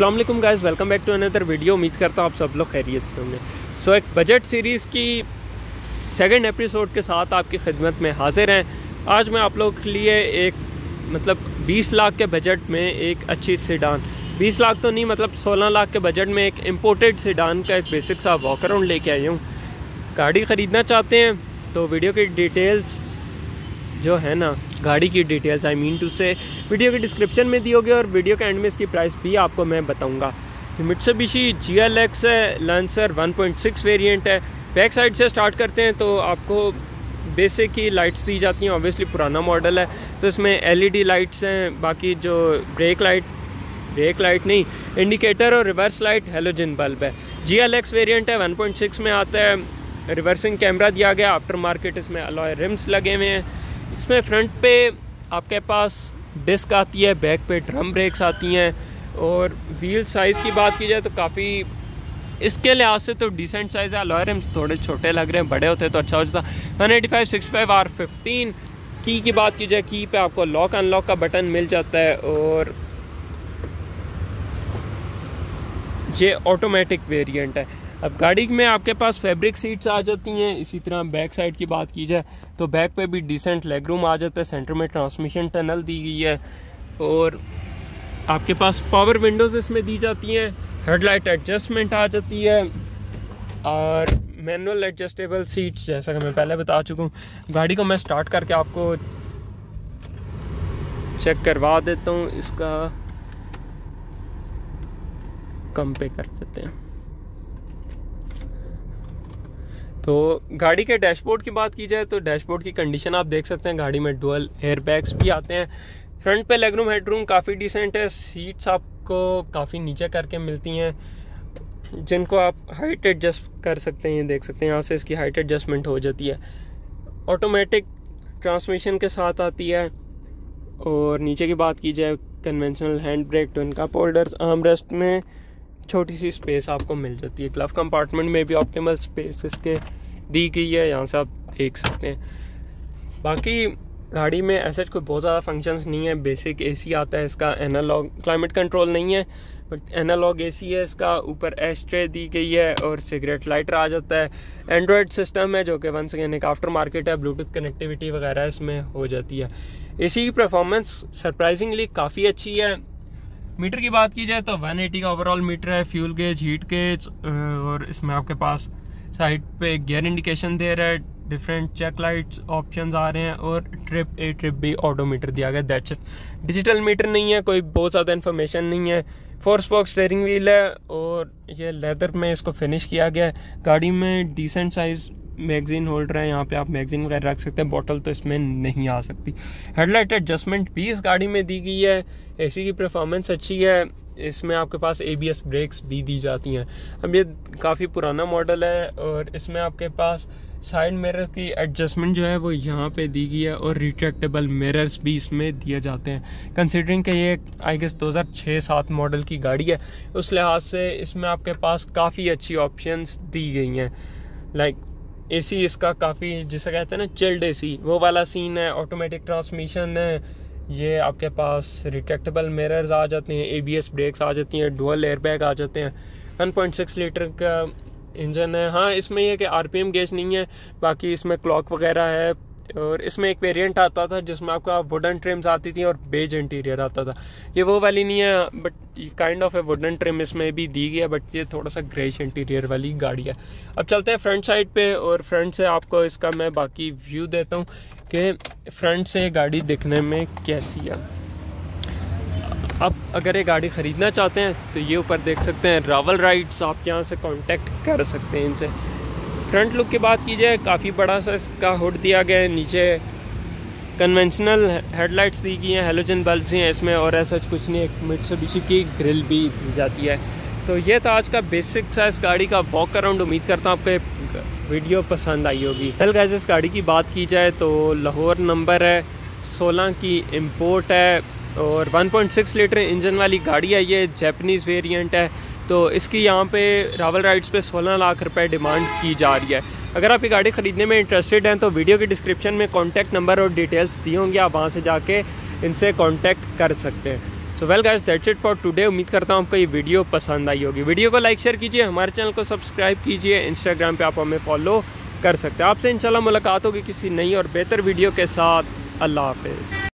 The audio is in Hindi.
अस्सलाम वालेकुम guys, welcome back to another video. उम्मीद करता हूँ आप सब लोग खैरियत से होंगे। सो एक बजट सीरीज़ की सेकंड एपिसोड के साथ आपकी खिदमत में हाजिर हैं। आज मैं आप लोगों के लिए एक 20 लाख के बजट में एक अच्छी सेडान, 20 लाख तो नहीं 16 लाख के बजट में एक इम्पोर्टेड सेडान का एक बेसिक सा वॉक अराउंड लेके आई हूँ। गाड़ी ख़रीदना चाहते हैं तो वीडियो की डिटेल्स जो है ना, गाड़ी की डिटेल्स आई मीन वीडियो के डिस्क्रिप्शन में दी होगी और वीडियो के एंड में इसकी प्राइस भी आपको मैं बताऊंगा। मित्सुबिशी GLX है, लंसर 1.6 वेरिएंट है। बैक साइड से स्टार्ट करते हैं तो आपको बेसिक ही लाइट्स दी जाती हैं। ऑब्वियसली पुराना मॉडल है तो इसमें LED लाइट्स हैं, बाकी जो ब्रेक लाइट नहीं, इंडिकेटर और रिवर्स लाइट हेलोजन बल्ब है। GLX वेरिएंट है, 1.6 में आता है। रिवर्सिंग कैमरा दिया गया, आफ्टर मार्केट इसमें अलॉय रिम्स लगे हुए हैं। इसमें फ्रंट पे आपके पास डिस्क आती है, बैक पे ड्रम ब्रेक्स आती हैं। और व्हील साइज़ की बात की जाए तो काफ़ी इसके लिहाज से तो डिसेंट साइज़ है। अलॉय रिम्स थोड़े छोटे लग रहे हैं, बड़े होते तो अच्छा हो जाता। 185/65R15। की बात की जाए, की पे आपको लॉक अनलॉक का बटन मिल जाता है और ये ऑटोमेटिक वेरिएंट है। अब गाड़ी में आपके पास फैब्रिक सीट्स आ जाती हैं। इसी तरह बैक साइड की बात की जाए तो बैक पे भी डिसेंट लेग रूम आ जाता है। सेंटर में ट्रांसमिशन टनल दी गई है और आपके पास पावर विंडोज़ इसमें दी जाती हैं। हेडलाइट एडजस्टमेंट आ जाती है और मैनुअल एडजस्टेबल सीट्स, जैसा कि मैं पहले बता चुका हूँ। गाड़ी को मैं स्टार्ट करके आपको चेक करवा देता हूँ, इसका कम पे कर देते हैं। तो गाड़ी के डैशबोर्ड की बात की जाए तो डैशबोर्ड की कंडीशन आप देख सकते हैं। गाड़ी में डुअल एयरबैग्स भी आते हैं। फ्रंट पे लेगरूम हेडरूम काफ़ी डिसेंट है। सीट्स आपको काफ़ी नीचे करके मिलती हैं, जिनको आप हाइट एडजस्ट कर सकते हैं। ये देख सकते हैं, यहाँ से इसकी हाइट एडजस्टमेंट हो जाती है। ऑटोमेटिक ट्रांसमिशन के साथ आती है। और नीचे की बात की जाए, conventional hand brake, twin cup holders, armrest में छोटी सी स्पेस आपको मिल जाती है। ग्लव कंपार्टमेंट में भी ऑप्टिमल स्पेस इसके दी गई है, यहाँ से आप देख सकते हैं। बाकी गाड़ी में ऐसे कोई बहुत ज़्यादा फंक्शंस नहीं है। बेसिक AC आता है इसका, एनालॉग क्लाइमेट कंट्रोल नहीं है बट एनालॉग AC है इसका। ऊपर एश ट्रे दी गई है और सिगरेट लाइटर आ जाता है। एंड्रॉयड सिस्टम है जो कि वंस अगेन एक आफ्टर मार्केट है। ब्लूटूथ कनेक्टिविटी वगैरह इसमें हो जाती है। AC की परफॉर्मेंस सरप्राइजिंगली काफ़ी अच्छी है। मीटर की बात की जाए तो 180 का ओवरऑल मीटर है। फ्यूल गेज, हीट गेज और इसमें आपके पास साइड पे गियर इंडिकेशन दे रहा है। डिफरेंट चेक लाइट्स ऑप्शंस आ रहे हैं और trip A trip B auto meter दिया गया। That's it. डिजिटल मीटर नहीं है, कोई बहुत ज़्यादा इन्फॉर्मेशन नहीं है। 4 स्पोक स्टीयरिंग व्हील है और ये लेदर में इसको फिनिश किया गया है। गाड़ी में डिसेंट साइज़ मैगज़ीन होल्डर है, यहाँ पे आप मैगज़ीन वगैरह रख सकते हैं। बॉटल तो इसमें नहीं आ सकती। हेडलाइट एडजस्टमेंट भी इस गाड़ी में दी गई है। AC की परफॉर्मेंस अच्छी है। इसमें आपके पास ABS ब्रेक्स भी दी जाती हैं। अब ये काफ़ी पुराना मॉडल है और इसमें आपके पास साइड मिरर की एडजस्टमेंट जो है वो यहाँ पे दी गई है और रिट्रैक्टेबल मिरर्स भी इसमें दिए जाते हैं। कंसीडरिंग कि ये आई गेस 2006-07 मॉडल की गाड़ी है, उस लिहाज से इसमें आपके पास काफ़ी अच्छी ऑप्शंस दी गई हैं। लाइक AC इसका काफ़ी, जिसे कहते हैं ना चिल्ड AC, वो वाला सीन है। ऑटोमेटिक ट्रांसमिशन है। ये आपके पास रिट्रैक्टेबल मिरर्स आ जाते हैं, ABS ब्रेक्स आ जाती हैं, डुअल एयरबैग आ जाते हैं। 1.6 लीटर का इंजन है। हाँ, इसमें यह कि RPM गेज नहीं है, बाकी इसमें क्लॉक वगैरह है। और इसमें एक वेरिएंट आता था जिसमें आपका वुडन ट्रिम्स आती थी और बेज इंटीरियर आता था। ये वो वाली नहीं है but kind of a wooden trim इसमें भी दी गई है, बट ये थोड़ा सा ग्रेश इंटीरियर वाली गाड़ी है। अब चलते हैं फ्रंट साइड पे और फ्रंट से आपको इसका मैं बाकी व्यू देता हूँ कि फ्रंट से गाड़ी दिखने में कैसी है। अब अगर ये गाड़ी ख़रीदना चाहते हैं तो ये ऊपर देख सकते हैं रावल राइड्स, आप यहाँ से कॉन्टेक्ट कर सकते हैं इनसे। फ्रंट लुक की बात की जाए, काफ़ी बड़ा सा इसका हुड दिया गया है। नीचे कन्वेंशनल हेडलाइट्स दी गई हैं, हेलोजन बल्ब्स हैं इसमें और ऐसा कुछ नहीं। एक मित्सुबिशी की ग्रिल भी दी जाती है। तो ये था आज का बेसिक सा इस गाड़ी का वॉक अराउंड। उम्मीद करता हूँ आपको वीडियो पसंद आई होगी। वेल गाइस, इस गाड़ी की बात की जाए तो लाहौर नंबर है, 16 की इम्पोर्ट है और 1.6 लीटर इंजन वाली गाड़ी है। ये जैपनीज़ वेरिएंट है। तो इसकी यहाँ पे रावल राइड्स पे 16 लाख रुपए डिमांड की जा रही है। अगर आप ये गाड़ी ख़रीदने में इंटरेस्टेड हैं तो वीडियो के डिस्क्रिप्शन में कॉन्टैक्ट नंबर और डिटेल्स दिए होंगे, आप वहाँ से जाके इनसे कॉन्टैक्ट कर सकते हैं। So well guys that's it for today. उम्मीद करता हूँ आपको ये वीडियो पसंद आई होगी। वीडियो को लाइक शेयर कीजिए, हमारे चैनल को सब्सक्राइब कीजिए, इंस्टाग्राम पे आप हमें फॉलो कर सकते हैं। आपसे इंशाल्लाह मुलाकात होगी किसी नई और बेहतर वीडियो के साथ। अल्लाह हाफिज़।